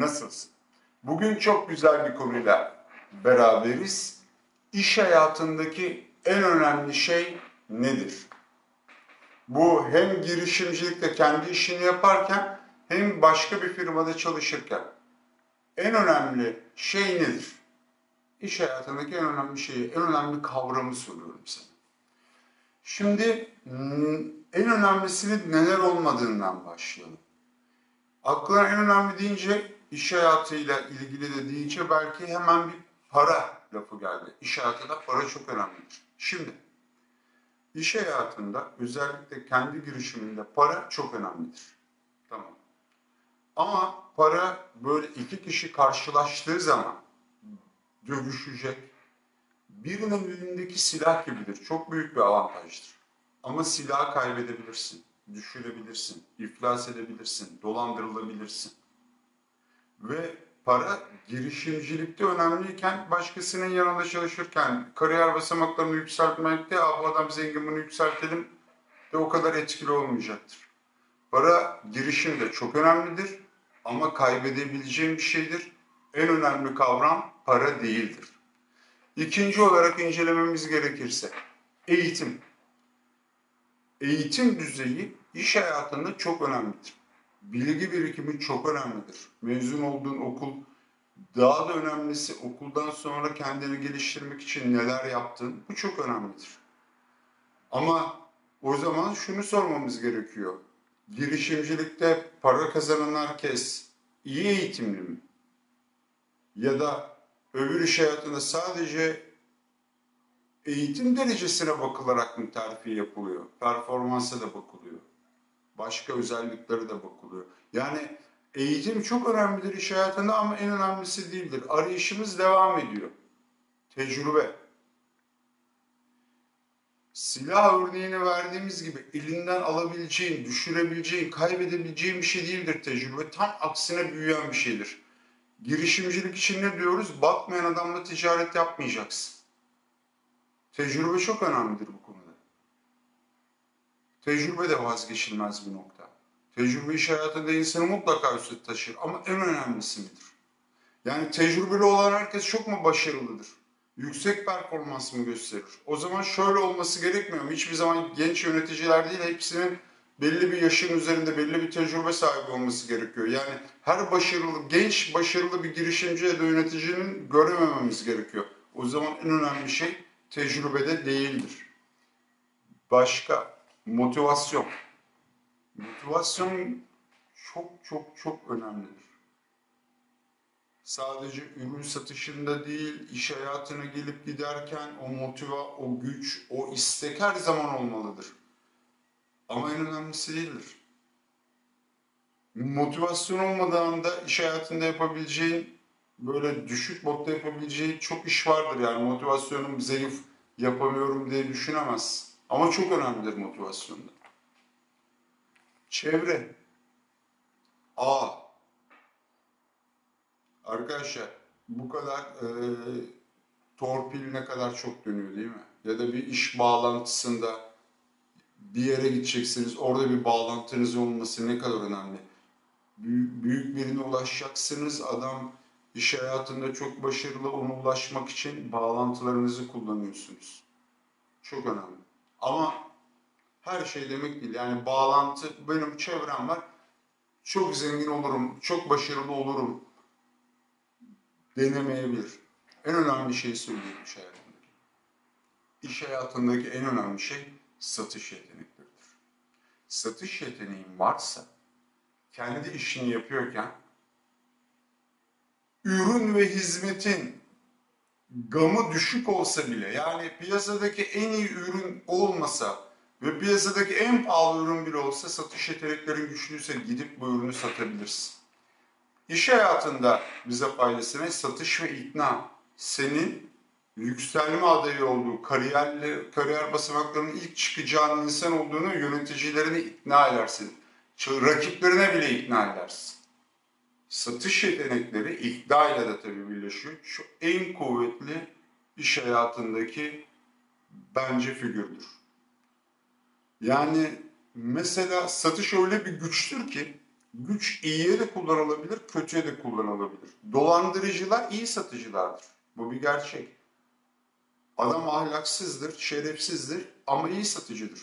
nasılsın? Bugün çok güzel bir konuyla beraberiz. İş hayatındaki en önemli şey nedir? Bu hem girişimcilikte kendi işini yaparken hem başka bir firmada çalışırken en önemli şey nedir? İş hayatındaki en önemli şeyi, en önemli kavramı soruyorum sana. Şimdi en önemlisinin neler olmadığından başlayalım. Aklına en önemli deyince, iş hayatıyla ilgili de deyince belki hemen bir para lafı geldi. İş hayatında para çok önemlidir. Şimdi iş hayatında özellikle kendi girişiminde para çok önemlidir. Tamam. Ama para böyle iki kişi karşılaştığı zaman dövüşecek, birinin elindeki silah gibidir. Çok büyük bir avantajdır. Ama silahı kaybedebilirsin, düşürebilirsin, iflas edebilirsin, dolandırılabilirsin. Ve para girişimcilikte önemliyken, başkasının yanında çalışırken, kariyer basamaklarını yükseltmekte, bu adam zengin, bunu yükseltelim de o kadar etkili olmayacaktır. Para girişimde çok önemlidir ama kaybedebileceğim bir şeydir. En önemli kavram para değildir. İkinci olarak incelememiz gerekirse eğitim. Eğitim düzeyi iş hayatında çok önemlidir. Bilgi birikimi çok önemlidir. Mezun olduğun okul, daha da önemlisi okuldan sonra kendini geliştirmek için neler yaptığın, bu çok önemlidir. Ama o zaman şunu sormamız gerekiyor. Girişimcilikte para kazanan herkes iyi eğitimli mi? Ya da öbür iş hayatında sadece eğitim derecesine bakılarak mı terfi yapılıyor? Performansa da bakılıyor. Başka özelliklere de bakılıyor. Yani eğitim çok önemlidir iş hayatında ama en önemlisi değildir. Arayışımız devam ediyor. Tecrübe. Silah örneğini verdiğimiz gibi elinden alabileceğin, düşürebileceğin, kaybedebileceğin bir şey değildir tecrübe. Tam aksine büyüyen bir şeydir. Girişimcilik için ne diyoruz? Batmayan adamla ticaret yapmayacaksın. Tecrübe çok önemlidir bu konuda. Tecrübe de vazgeçilmez bir nokta. Tecrübe iş hayatında insanı mutlaka üstüne taşır ama en önemlisi midir? Yani tecrübeli olan herkes çok mu başarılıdır? Yüksek performans mı gösterir? O zaman şöyle olması gerekmiyor mu? Hiçbir zaman genç yöneticiler değil, hepsinin belli bir yaşın üzerinde belli bir tecrübe sahibi olması gerekiyor. Yani her başarılı, genç başarılı bir girişimci ya da yöneticinin göremememiz gerekiyor. O zaman en önemli şey tecrübede değildir. Başka, motivasyon. Motivasyon çok önemlidir. Sadece ürün satışında değil, iş hayatına gelip giderken o motive, o güç, o istek her zaman olmalıdır. Ama en önemlisi değildir. Motivasyon olmadan da iş hayatında yapabileceğin, böyle düşük modda yapabileceğin çok iş vardır. Yani motivasyonum zayıf, yapamıyorum diye düşünemezsin. Ama çok önemlidir motivasyonda. Çevre. Arkadaşlar bu kadar torpil ne kadar çok dönüyor değil mi? Ya da bir iş bağlantısında bir yere gideceksiniz, orada bir bağlantınız olması ne kadar önemli. Büyük birine ulaşacaksınız, adam iş hayatında çok başarılı, ona ulaşmak için bağlantılarınızı kullanıyorsunuz. Çok önemli. Ama her şey demek değil. Yani bağlantı, benim çevrem var, çok zengin olurum, çok başarılı olurum denemeyebilir. En önemli şeyi söyleyeyim iş hayatındaki. İş hayatındaki en önemli şey satış yetenekleridir. Satış yeteneğin varsa, kendi işini yapıyorken, ürün ve hizmetin gamı düşük olsa bile, yani piyasadaki en iyi ürün olmasa ve piyasadaki en pahalı ürün bile olsa, satış yeteneklerin güçlüyse gidip bu ürünü satabilirsin. İş hayatında bize faydasına satış ve ikna, senin yükselme adayı olduğu, kariyer basamaklarının ilk çıkacağın insan olduğunu yöneticilerini ikna edersin. Rakiplerine bile ikna edersin. Satış yetenekleri ikna ile de tabii birleşiyor. Şu en kuvvetli iş hayatındaki bence figürdür. Yani mesela satış öyle bir güçtür ki Güç iyiye de kullanılabilir, kötüye de kullanılabilir. Dolandırıcılar iyi satıcılardır. Bu bir gerçek. Adam ahlaksızdır, şerefsizdir ama iyi satıcıdır.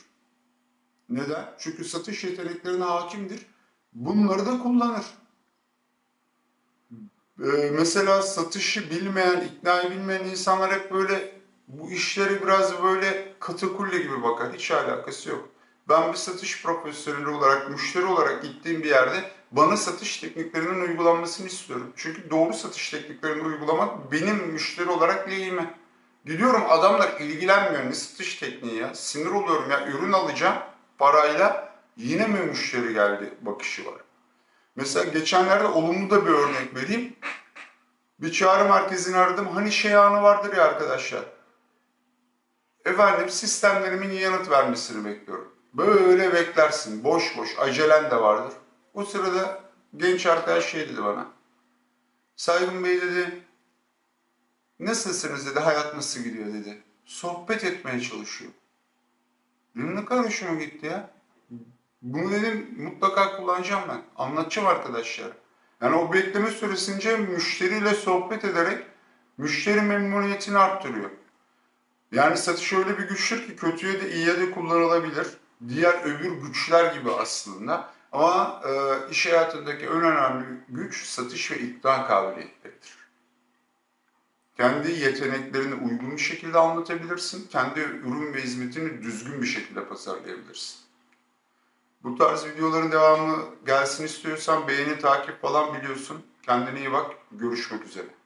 Neden? Çünkü satış yeteneklerine hakimdir. Bunları da kullanır. Mesela satışı bilmeyen, iknayı bilmeyen insanlar hep böyle bu işleri biraz böyle katakulle gibi bakar. Hiç alakası yok. Ben bir satış profesyoneli olarak, müşteri olarak gittiğim bir yerde bana satış tekniklerinin uygulanmasını istiyorum. Çünkü doğru satış tekniklerini uygulamak benim müşteri olarak lehime. Gidiyorum, adamlar ilgilenmiyor. Ne satış tekniği ya? Sinir oluyorum ya. Ürün alacağım parayla, yine mi müşteri geldi bakışı var. Mesela geçenlerde olumlu da bir örnek vereyim. Bir çağrı merkezini aradım. Hani şey anı vardır ya arkadaşlar. Efendim, sistemlerimin yanıt vermesini bekliyorum. Böyle beklersin. Boş boş. Acelen de vardır. O sırada genç arkadaş şey dedi bana. Saygın Bey dedi. Nasılsınız dedi. Hayat nasıl gidiyor dedi. Sohbet etmeye çalışıyor. Benim ne kadar hoşuma gitti ya. Bunu dedim mutlaka kullanacağım ben. Anlatacağım arkadaşlar. Yani o bekleme süresince müşteriyle sohbet ederek müşteri memnuniyetini arttırıyor. Yani satış öyle bir güçtür ki kötüye de iyiye de kullanılabilir. Diğer öbür güçler gibi aslında. Ama iş hayatındaki en önemli güç satış ve ikna kabiliyetleridir. Kendi yeteneklerini uygun bir şekilde anlatabilirsin. Kendi ürün ve hizmetini düzgün bir şekilde pazarlayabilirsin. Bu tarz videoların devamı gelsin istiyorsan beğeni, takip falan biliyorsun. Kendine iyi bak. Görüşmek üzere.